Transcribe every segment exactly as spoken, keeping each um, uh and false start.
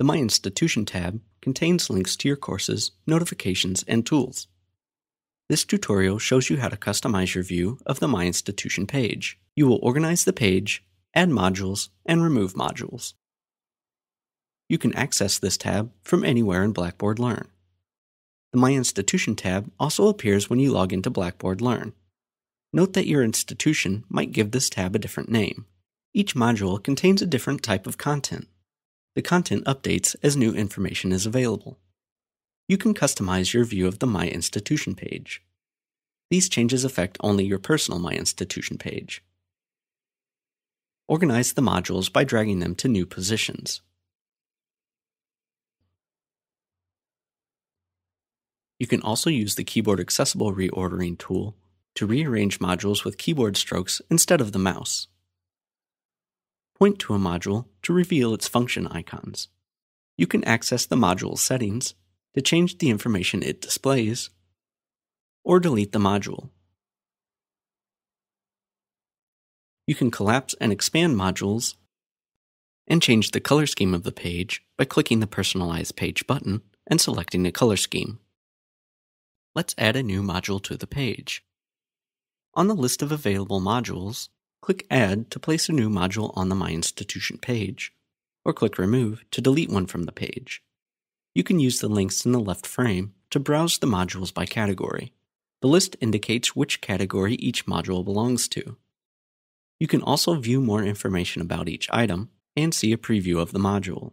The My Institution tab contains links to your courses, notifications, and tools. This tutorial shows you how to customize your view of the My Institution page. You will organize the page, add modules, and remove modules. You can access this tab from anywhere in Blackboard Learn. The My Institution tab also appears when you log into Blackboard Learn. Note that your institution might give this tab a different name. Each module contains a different type of content. The content updates as new information is available. You can customize your view of the My Institution page. These changes affect only your personal My Institution page. Organize the modules by dragging them to new positions. You can also use the Keyboard Accessible Reordering tool to rearrange modules with keyboard strokes instead of the mouse. Point to a module to reveal its function icons. You can access the module settings to change the information it displays, or delete the module. You can collapse and expand modules and change the color scheme of the page by clicking the Personalize Page button and selecting a color scheme. Let's add a new module to the page. On the list of available modules, click Add to place a new module on the My Institution page, or click Remove to delete one from the page. You can use the links in the left frame to browse the modules by category. The list indicates which category each module belongs to. You can also view more information about each item and see a preview of the module.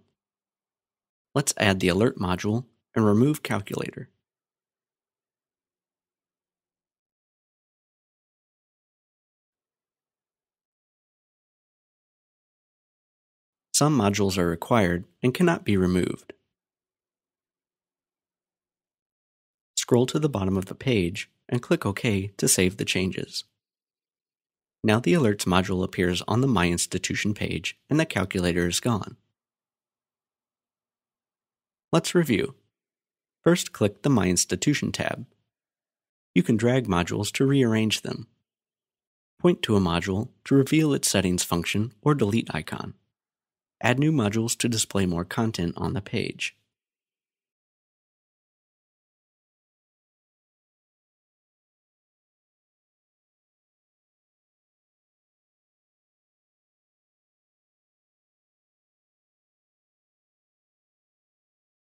Let's add the Alert module and remove Calculator. Some modules are required and cannot be removed. Scroll to the bottom of the page and click OK to save the changes. Now the Alerts module appears on the My Institution page and the calculator is gone. Let's review. First, click the My Institution tab. You can drag modules to rearrange them. Point to a module to reveal its settings function or delete icon. Add new modules to display more content on the page.